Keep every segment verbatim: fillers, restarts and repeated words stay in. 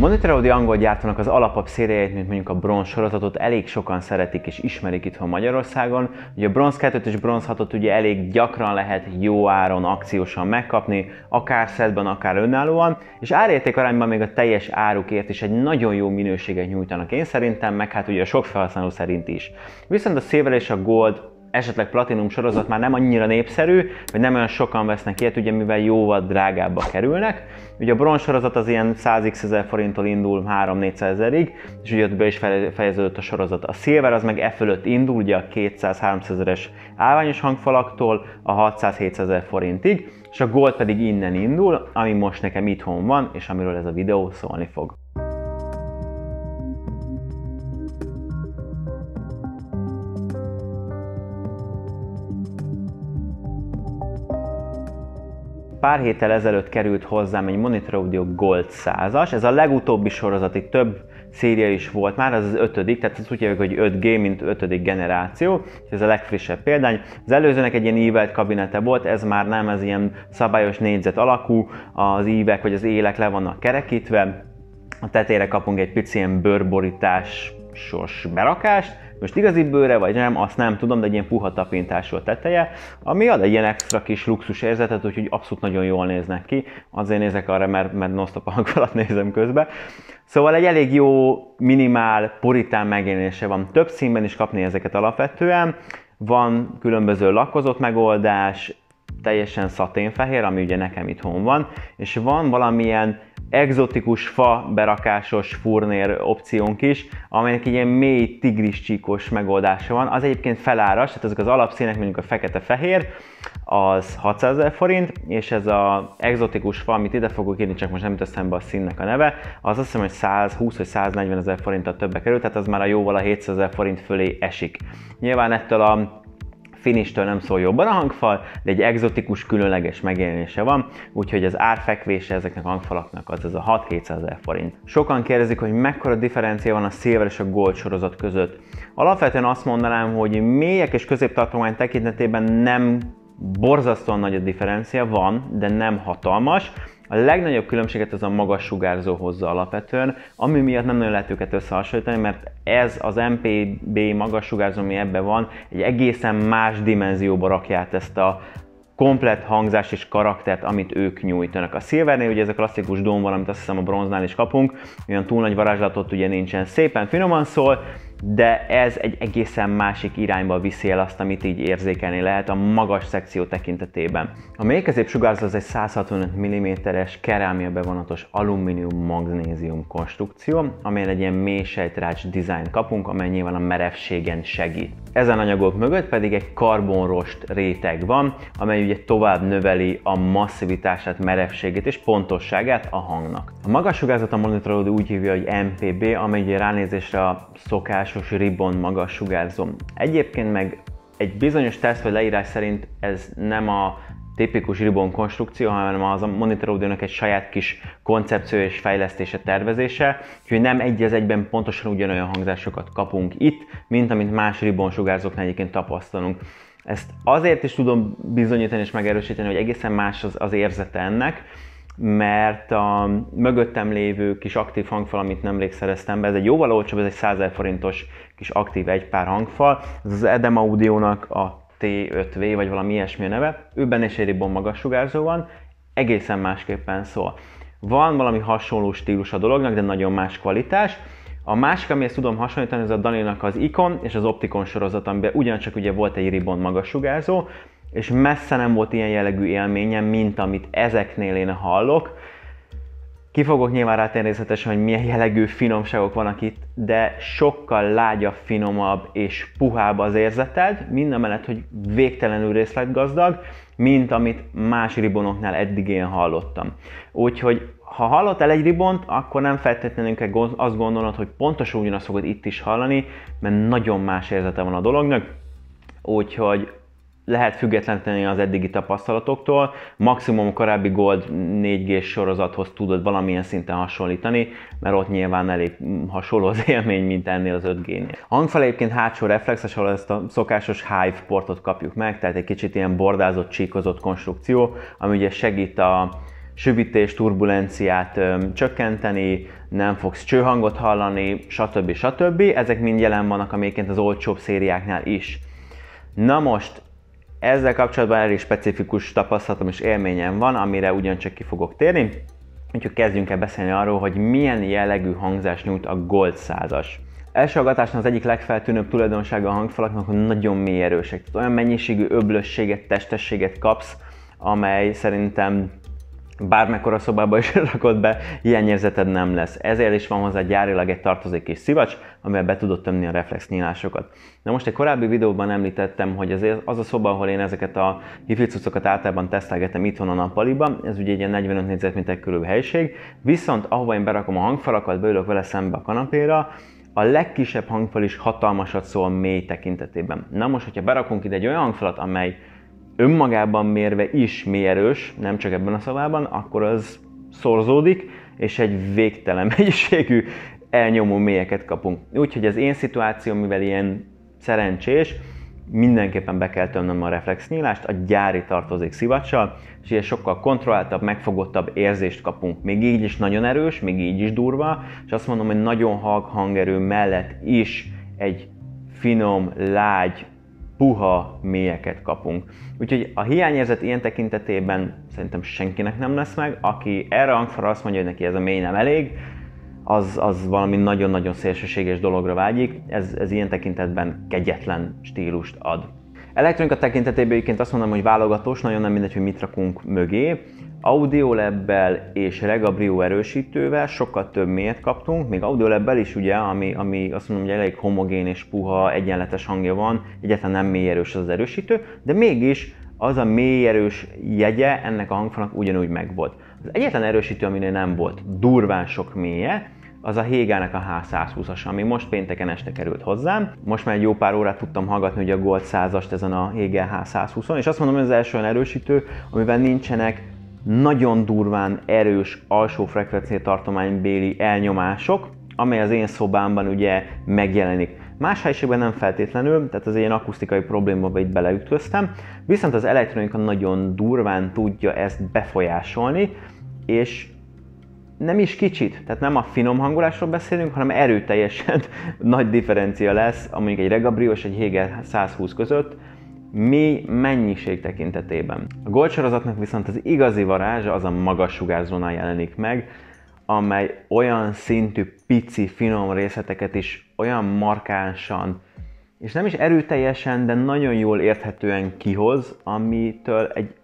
Monitor Audio angol gyártónak az alapabb szériáját, mint mondjuk a Bronz sorozatot elég sokan szeretik és ismerik itthon Magyarországon. Ugye a Bronz kettőt és Bronz hatot ugye elég gyakran lehet jó áron, akciósan megkapni, akár szedben, akár önállóan, és árérték arányban még a teljes árukért is egy nagyon jó minőséget nyújtanak én szerintem, meg hát ugye a sok felhasználó szerint is. Viszont a Silver és a Gold, esetleg Platinum sorozat már nem annyira népszerű, vagy nem olyan sokan vesznek ilyet, ugye mivel jóval drágábbba kerülnek. Ugye a Bronz sorozat az ilyen száz-x ezer forinttól indul három-négyszázezerig, és ugye ott be is fejeződött a sorozat. A Silver az meg e fölött indul, ugye a kétszáz-háromszázezeres állványos hangfalaktól a hatszáz-hétszázezer forintig, és a Gold pedig innen indul, ami most nekem itthon van, és amiről ez a videó szólni fog. Pár héttel ezelőtt került hozzám egy Monitor Audio Gold százas, ez a legutóbbi sorozati, több széria is volt már, az az ötödik, tehát ezt úgy hívjuk, hogy öt G, mint ötödik generáció, és ez a legfrissebb példány. Az előzőnek egy ilyen ívelt kabinete volt, ez már nem, ez ilyen szabályos négyzet alakú, az ívek vagy az élek le vannak kerekítve, a tetejére kapunk egy pici ilyen bőrborításos berakást. Most igazi bőre vagy nem, azt nem tudom, de egy ilyen puha tapintású a teteje, ami ad egy ilyen extra kis luxus érzetet, úgyhogy abszolút nagyon jól néznek ki. Azért nézek arra, mert, mert non-stop a hang alatt nézem közben. Szóval egy elég jó, minimál, puritán megjelenése van. Több színben is kapni ezeket alapvetően. Van különböző lakkozott megoldás, teljesen szaténfehér, ami ugye nekem itthon van, és van valamilyen egzotikus fa berakásos furnér opciónk is, amelynek ilyen mély tigriscsíkos megoldása van. Az egyébként feláras, tehát ezek az alapszínek, mondjuk a fekete-fehér, az hatszázezer forint, és ez az egzotikus fa, amit ide fogok írni, csak most nem jut eszembe a színnek a neve, az azt hiszem, hogy százhúsz vagy száznegyvenezer forinttal többe kerül, tehát az már a jóval a hétszázezer forint fölé esik. Nyilván ettől a Finistől nem szól jobban a hangfal, de egy egzotikus, különleges megjelenése van, úgyhogy az árfekvése ezeknek a hangfalaknak az ez a hat-hétszázezer forint. Sokan kérdezik, hogy mekkora differencia van a Silver és a Gold sorozat között. Alapvetően azt mondanám, hogy mélyek és középtartomány tekintetében nem borzasztóan nagy a differencia, van, de nem hatalmas. A legnagyobb különbséget az a magas sugárzó hozza alapvetően, ami miatt nem nagyon lehet őket összehasonlítani, mert ez az em pé bé magas sugárzó, ami ebben van, egy egészen más dimenzióba rakja át ezt a komplett hangzás és karaktert, amit ők nyújtanak. A Silvernél ugye ez a klasszikus dom van, amit azt hiszem a Bronznál is kapunk, olyan túl nagy varázslatot ugye nincsen, szépen finoman szól, de ez egy egészen másik irányba viszi el azt, amit így érzékelni lehet a magas szekció tekintetében. A mély középsugárzó az egy száz-hatvanöt milliméteres kerámia bevonatos alumínium-magnézium konstrukció, amelyen egy ilyen mély sejtrács dizájn kapunk, amely nyilván a merevségen segít. Ezen anyagok mögött pedig egy karbonrost réteg van, amely ugye tovább növeli a masszivitását, merevségét és pontosságát a hangnak. A magas sugárzat a Monitor Audio úgy hívja, hogy em pé bé, amely ugye ránézésre a szokás ribbon magas sugárzó. Egyébként meg egy bizonyos teszt vagy leírás szerint ez nem a tipikus ribbon konstrukció, hanem az a Monitor Audio-nak egy saját kis koncepció és fejlesztése, tervezése, úgyhogy nem egy az egyben pontosan ugyanolyan hangzásokat kapunk itt, mint amit más ribbon sugárzóknál egyébként tapasztalunk. Ezt azért is tudom bizonyítani és megerősíteni, hogy egészen más az, az érzete ennek, mert a mögöttem lévő kis aktív hangfal, amit nemrég szereztem be, ez egy jóval olcsóbb, ez egy százezer forintos kis aktív egypár hangfal, ez az á dám Audio-nak a té öt vé, vagy valami ilyesmi a neve, őben is egy ribbon magas sugárzó van, egészen másképpen szól. Van valami hasonló stílus a dolognak, de nagyon más kvalitás. A másik, amihez tudom hasonlítani, ez a Daninak az Icon és az Optikon sorozat, amiben ugyancsak ugye volt egy ribbon magas sugárzó, és messze nem volt ilyen jellegű élményem, mint amit ezeknél én hallok. Ki fogok nyilván rátérni részletesen, hogy milyen jellegű finomságok vannak itt, de sokkal lágyabb, finomabb és puhább az érzeted, mindamellett, hogy végtelenül részletgazdag, mint amit más ribbonoknál eddig én hallottam. Úgyhogy ha hallottál egy ribbont, akkor nem feltétlenül kell azt gondolnod, hogy pontosan ugyanazt fogod itt is hallani, mert nagyon más érzete van a dolognak, úgyhogy lehet függetleníteni az eddigi tapasztalatoktól, maximum korábbi Gold négy gé-s sorozathoz tudod valamilyen szinten hasonlítani, mert ott nyilván elég hasonló az élmény, mint ennél az öt gé-nél. A hangfal egyébként hátsó reflexes, ahol ezt a szokásos Hive portot kapjuk meg, tehát egy kicsit ilyen bordázott, csíkozott konstrukció, ami ugye segít a süvítés, turbulenciát öm, csökkenteni, nem fogsz csőhangot hallani, stb. stb. Ezek mind jelen vannak amelyiként az olcsóbb szériáknál is. Na most, ezzel kapcsolatban elég specifikus tapasztalatom és élményem van, amire ugyancsak ki fogok térni, úgyhogy kezdjünk el beszélni arról, hogy milyen jellegű hangzás nyújt a Gold százas. Első hallgatásnál az egyik legfeltűnőbb tulajdonsága a hangfalaknak, hogy nagyon mély erősek. Tehát olyan mennyiségű öblösséget, testességet kapsz, amely szerintem bármekkora szobába is rakod be, ilyen érzeted nem lesz. Ezért is van hozzá gyárilag egy tartozék és szivacs, amivel be tudod tömni a reflexnyílásokat. Na most egy korábbi videóban említettem, hogy az a szoba, ahol én ezeket a hifi cuccokat általában tesztelgetem itthon a nappaliban, ez ugye egy ilyen negyvenöt négyzetméter körül helység, viszont ahova én berakom a hangfalakat, beülök vele szembe a kanapéra, a legkisebb hangfal is hatalmasat szól mély tekintetében. Na most, hogyha berakunk ide egy olyan hangfalat, amely önmagában mérve is mély erős, nem csak ebben a szobában, akkor az szorzódik, és egy végtelen mennyiségű elnyomó mélyeket kapunk. Úgyhogy az én szituációm, mivel ilyen szerencsés, mindenképpen be kell tömnöm a reflexnyílást a gyári tartozék szivacsal, és ilyen sokkal kontrolláltabb, megfogottabb érzést kapunk. Még így is nagyon erős, még így is durva, és azt mondom, hogy nagyon halk hangerő mellett is egy finom, lágy, puha mélyeket kapunk. Úgyhogy a hiányérzet ilyen tekintetében szerintem senkinek nem lesz meg. Aki erre a hangfalra azt mondja, hogy neki ez a mély nem elég, az, az valami nagyon-nagyon szélsőséges dologra vágyik. Ez, ez ilyen tekintetben kegyetlen stílust ad. Elektronika tekintetében egyébként azt mondom, hogy válogatós, nagyon nem mindegy, hogy mit rakunk mögé. Audiolabbel és Rega Brio erősítővel sokkal több mélyet kaptunk, még Audiolabbel is ugye, ami, ami azt mondom, hogy elég homogén és puha, egyenletes hangja van, egyáltalán nem mély erős az, az erősítő, de mégis az a mély erős jegye ennek a hangfalnak ugyanúgy megvolt. Az egyetlen erősítő, aminél nem volt durván sok mélye, az a Hegelnek a H százhúszas, ami most pénteken este került hozzám. Most már egy jó pár órát tudtam hallgatni ugye a Gold százast ezen a Hegel H százhúszon, és azt mondom, hogy ez az első olyan erősítő, amivel nincsenek nagyon durván erős alsó frekvencia tartománybéli elnyomások, amely az én szobámban ugye megjelenik. Más helyiségben nem feltétlenül, tehát az ilyen akusztikai problémába itt beleütköztem, viszont az elektronika nagyon durván tudja ezt befolyásolni, és nem is kicsit, tehát nem a finom hangolásról beszélünk, hanem erőteljesen nagy differencia lesz, amíg egy Rega Brio és egy Hegel százhúsz között, mély mennyiség tekintetében. A Gold sorozatnak viszont az igazi varázsa az a magas sugárzónál jelenik meg, amely olyan szintű pici, finom részleteket is olyan markánsan, és nem is erőteljesen, de nagyon jól érthetően kihoz, amitől egy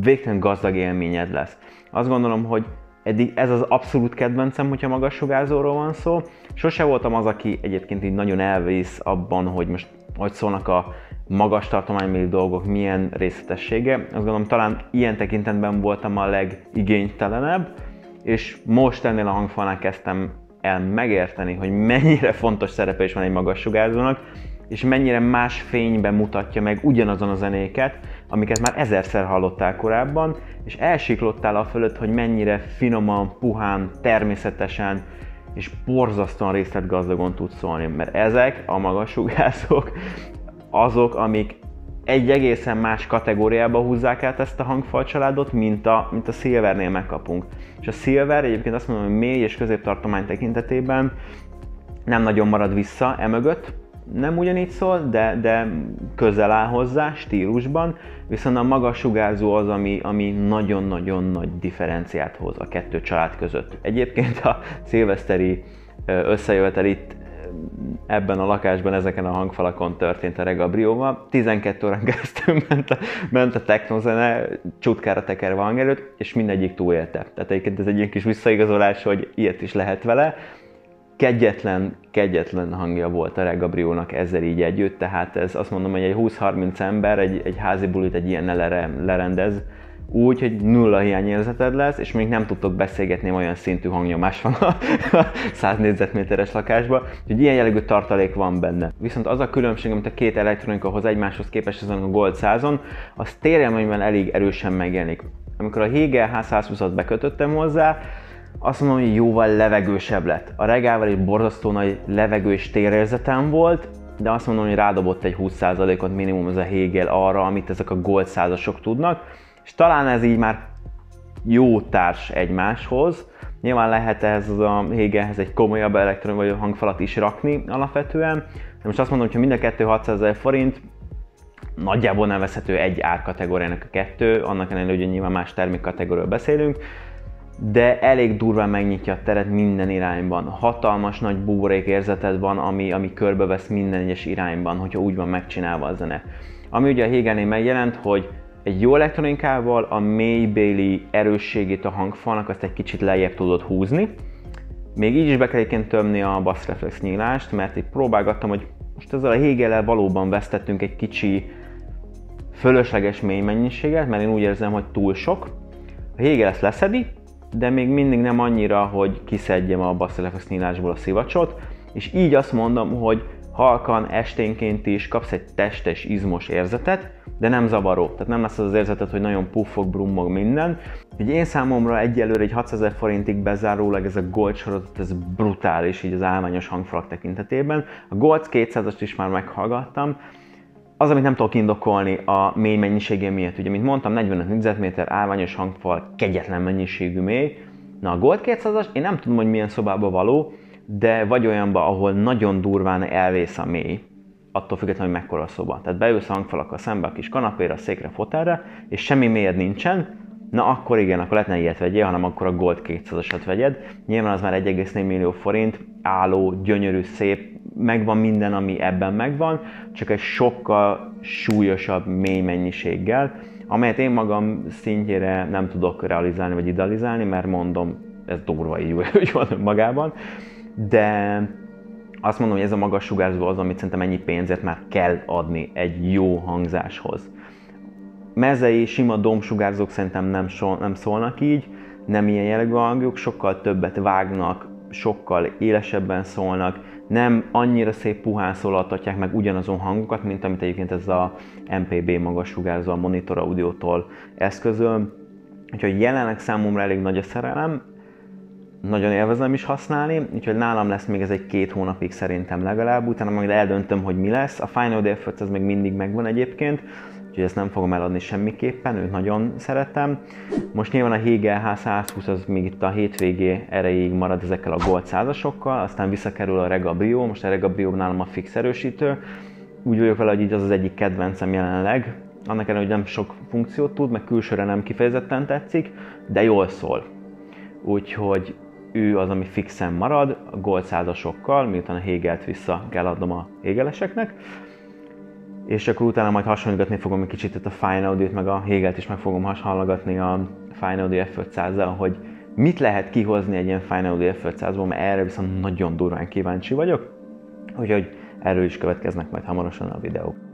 végtelen gazdag élményed lesz. Azt gondolom, hogy eddig ez az abszolút kedvencem, hogyha magas sugárzóról van szó. Sose voltam az, aki egyébként így nagyon elvész abban, hogy most hogy szólnak a magas tartománybéli dolgok, milyen részletessége. Azt gondolom, talán ilyen tekintetben voltam a legigénytelenebb, és most ennél a hangfalnál kezdtem el megérteni, hogy mennyire fontos szerepe is van egy magas sugárzónak, és mennyire más fényben mutatja meg ugyanazon a zenéket, amiket már ezerszer hallottál korábban, és elsiklottál a fölött, hogy mennyire finoman, puhán, természetesen és borzasztóan részletgazdagon tud szólni, mert ezek a magas sugárzók azok, amik egy egészen más kategóriába húzzák át ezt a hangfalcsaládot, mint a, mint a Silvernél megkapunk. És a Silver egyébként azt mondom, hogy mély és középtartomány tekintetében nem nagyon marad vissza emögött, nem ugyanígy szól, de, de közel áll hozzá stílusban, viszont a magas sugárzó az, ami nagyon-nagyon nagy differenciát hoz a kettő család között. Egyébként a szilveszteri összejövetel itt ebben a lakásban, ezeken a hangfalakon történt a Rega Brioval. tizenkét órán keresztül ment a, ment a technozene, csutkára tekerve hangerőt, és mindegyik túlélte. Tehát egyébként ez egy ilyen kis visszaigazolás, hogy ilyet is lehet vele. Kegyetlen, kegyetlen hangja volt a Rega Briónak ezzel így együtt, tehát ez azt mondom, hogy egy húsz-harminc ember egy, egy házi bulit egy ilyen lerendez, úgy, hogy nulla hiányérzeted lesz, és még nem tudtok beszélgetni, olyan szintű hangnyomás van a száz négyzetméteres lakásban, hogy ilyen jellegű tartalék van benne. Viszont az a különbség, amit a két elektronika hoz egymáshoz képest ezen a Gold százon, az térélményben elég erősen megjelenik. Amikor a Hegel H százhúszat bekötöttem hozzá, azt mondom, hogy jóval levegősebb lett. A Regával egy borzasztó nagy levegő és térérzetem volt, de azt mondom, hogy rádobott egy húsz százalékot minimum ez a Hegel arra, amit ezek a Gold százasok tudnak, és talán ez így már jó társ egymáshoz. Nyilván lehet ez a Hegelhez egy komolyabb elektron vagy hangfalat is rakni alapvetően, de most azt mondom, hogy ha mind a kettő hatszázezer forint, nagyjából nevezhető egy árkategóriának a kettő, annak ellenére, hogy nyilván más termékkategóriáról beszélünk, de elég durván megnyitja a teret minden irányban. Hatalmas nagy buborékérzeted van, ami, ami körbevesz minden egyes irányban, hogyha úgy van megcsinálva a zene. Ami ugye a Hegelnél megjelent, hogy egy jó elektronikával a mélybéli erősségét a hangfalnak azt egy kicsit lejjebb tudod húzni. Még így is be kell egyébként tömni a basszreflex nyílást, mert itt próbálgattam, hogy most ezzel a Hegellel valóban vesztettünk egy kicsi fölösleges mély mennyiséget, mert én úgy érzem, hogy túl sok. A Hegel ezt leszedi, de még mindig nem annyira, hogy kiszedjem a basszreflex nyílásból a szivacsot, és így azt mondom, hogy halkan, esténként is kapsz egy testes, izmos érzetet, de nem zavaró. Tehát nem lesz az az érzetet, hogy nagyon puffog, brummog minden. Így én számomra egyelőre egy hatszázezer forintig bezárólag ez a Gold sorozat, ez brutális így az állványos hangfalak tekintetében. A Gold kétszázast is már meghallgattam. Az, amit nem tudok indokolni a mély mennyiségé miatt. Ugye, mint mondtam, negyvenöt négyzetméter állványos hangfal, kegyetlen mennyiségű mély. Na, a Gold kétszázas, én nem tudom, hogy milyen szobába való, de vagy olyanba, ahol nagyon durván elvész a mély, attól függetlenül, hogy mekkora a szoba. Tehát beülsz a hangfalakkal szembe a kis kanapéra, a székre, fotelre, és semmi mélyed nincsen, na akkor igen, akkor lehetne ilyet vegyél, hanem akkor a Gold kétszázasat vegyed. Nyilván az már egy egész négy millió forint, álló, gyönyörű, szép, megvan minden, ami ebben megvan, csak egy sokkal súlyosabb mély mennyiséggel, amelyet én magam szintjére nem tudok realizálni vagy idealizálni, mert mondom, ez durva így, hogy van magában. De azt mondom, hogy ez a magas sugárzó az, amit szerintem ennyi pénzért már kell adni egy jó hangzáshoz. Mezei, sima dombsugárzók szerintem nem, so, nem szólnak így, nem ilyen jellegű hangjuk, sokkal többet vágnak, sokkal élesebben szólnak, nem annyira szép puhán szólaltatják meg ugyanazon hangokat, mint amit egyébként ez a em pé bé magas sugárzó a Monitor Audiótól eszközöl. Úgyhogy jelenleg számomra elég nagy a szerelem, nagyon élvezem is használni, úgyhogy nálam lesz még ez egy két hónapig szerintem legalább, utána majd eldöntöm, hogy mi lesz. A Fyne Audio F száz ez még mindig megvan egyébként, úgyhogy ezt nem fogom eladni semmiképpen, őt nagyon szeretem. Most nyilván a Hegel H százhúsz az még itt a hétvégé erejéig marad ezekkel a Gold százasokkal, aztán visszakerül a Rega Brio, most a Rega Brio nálam a fix erősítő. Úgy vagyok vele, hogy így az az egyik kedvencem jelenleg, annak ellenére, hogy nem sok funkciót tud, meg külsőre nem kifejezetten tetszik, de jól szól. Úgyhogy ő az, ami fixen marad, a Gold százasokkal, miután a Hegelt vissza kell adnom a Hegeleseknek. És akkor utána majd hasonlítgatni fogom egy kicsit a Fyne Audiót, meg a Hegelt is meg fogom hasonlítgatni a Fyne Audio F ötszázzal, hogy mit lehet kihozni egy ilyen Fyne Audio F ötszázból, mert erre viszont nagyon durván kíváncsi vagyok. Úgyhogy erről is következnek majd hamarosan a videók.